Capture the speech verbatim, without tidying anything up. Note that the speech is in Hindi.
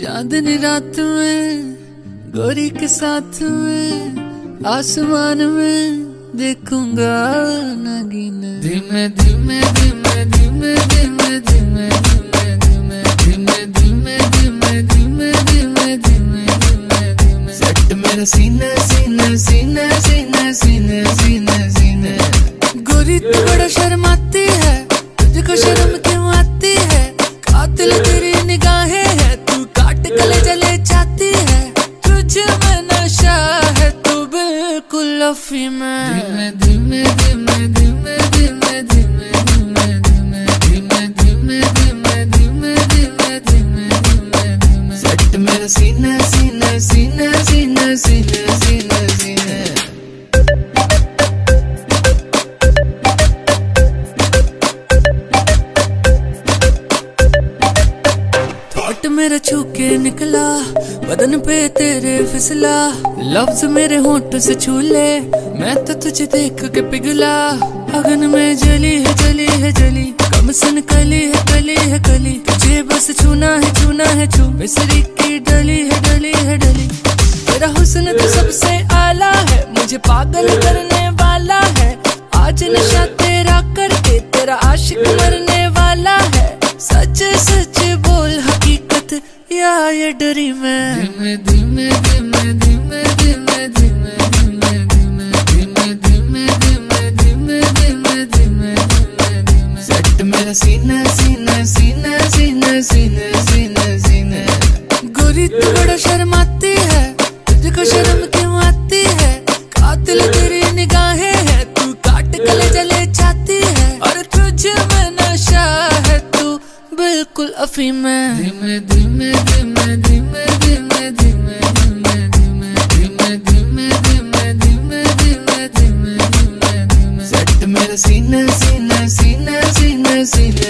चांदनी रात में गोरी के साथ में आसमान में देखूंगा नगीन। धीमे धीमे धीमे धीमे धीमे धीमे धीमे धीमे धीमे धीमे धीमे धीमे धीमे धीमे धीमे सट मेरा सीना सीना सीना सीना सीना सीना सीना। गोरी तो बड़ा शर्माती है, तुझको शर्म क्यों आती है? कातिल तेरी निगाहें है, तू काट कलेजा ले जाती है। तुझे में नशा है, तू बिल्कुल अफी में। धीमे धीमे धीमे धीमे धीमे धीमे धीमे धीमे धीमे धीमे धीमे धीमे धीमे धीमे धीमे धीमे सट मेरा सीना सीना सीना सीना सीना सीना सीना। मेरा छूके निकला बदन पे तेरे फिसला, लफ्ज मेरे होंठ से छूले, मैं तो तुझे देख के पिघला। अगन में जली है जली है जली, कम सन कली है कली है कली, तुझे बस छूना है छूना है छू। मिसरी की डली है डली है डली, तेरा हुस्न तो सबसे आला है, मुझे पागल करने वाला है। आज नशा तेरा करके तेरा आशिक मरने वाला है। सच सच बोल हकीकत या ये डरी मैं। धीमे धीमे धीमे धीमे धीमे धीमे धीमे धीमे धीमे धीमे धीमे धीमे धीमे धीमे सट मेरा सीना सीना सीना सीना सीना सीना सीना। गोरी तो बड़ा शर्माती है, तुझको शर्म क्यों आती है? कातिल तेरी निगाहें है, तू काट कलेजा ले जाती है। और तुझे में नशा है, तू बिल्कुल अफीम में। धीमे धीमे धीमे धीमे धीमे धीमे धीमे धीमे धीमे धीमे धीमे धीमे धीमे धीमे धीमे सट मेरा सीना सीना सीना सीना सीना।